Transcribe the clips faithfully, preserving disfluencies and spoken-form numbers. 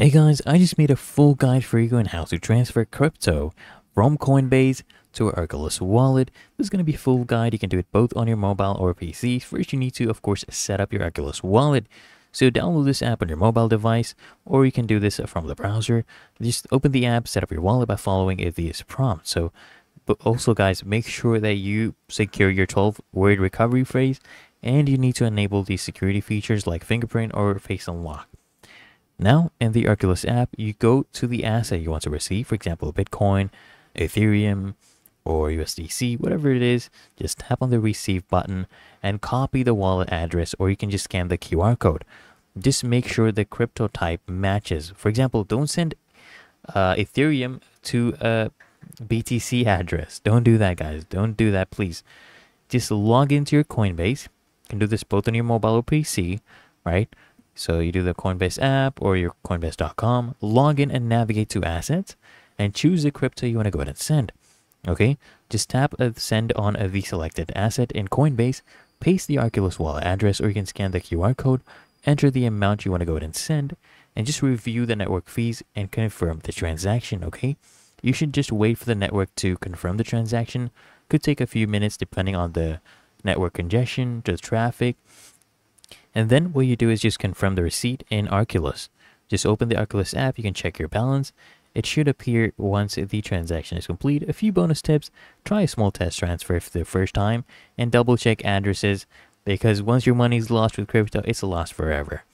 Hey guys, I just made a full guide for you on how to transfer crypto from Coinbase to Arculus Wallet. This is going to be a full guide. You can do it both on your mobile or P C. First, you need to, of course, set up your Arculus Wallet. So download this app on your mobile device, or you can do this from the browser. Just open the app, set up your wallet by following these prompts. So, but also guys, make sure that you secure your twelve word recovery phrase, and you need to enable these security features like fingerprint or face unlock. Now, in the Arculus app, you go to the asset you want to receive, for example, Bitcoin, Ethereum, or U S D C, whatever it is. Just tap on the Receive button and copy the wallet address, or you can just scan the Q R code. Just make sure the crypto type matches. For example, don't send uh, Ethereum to a B T C address. Don't do that, guys. Don't do that, please. Just log into your Coinbase. You can do this both on your mobile or P C, right? So you do the Coinbase app or your coinbase dot com, log in and navigate to assets and choose the crypto you want to go ahead and send. Okay, just tap send on the selected asset in Coinbase, paste the Arculus wallet address, or you can scan the Q R code, enter the amount you want to go ahead and send, and just review the network fees and confirm the transaction, okay? You should just wait for the network to confirm the transaction. Could take a few minutes depending on the network congestion, the traffic. And then what you do is just confirm the receipt in Arculus. Just open the Arculus app, you can check your balance. It should appear once the transaction is complete. A few bonus tips, try a small test transfer for the first time and double check addresses, because once your money is lost with crypto, it's a loss forever.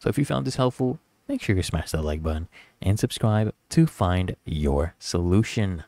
So if you found this helpful, make sure you smash that like button and subscribe to find your solution.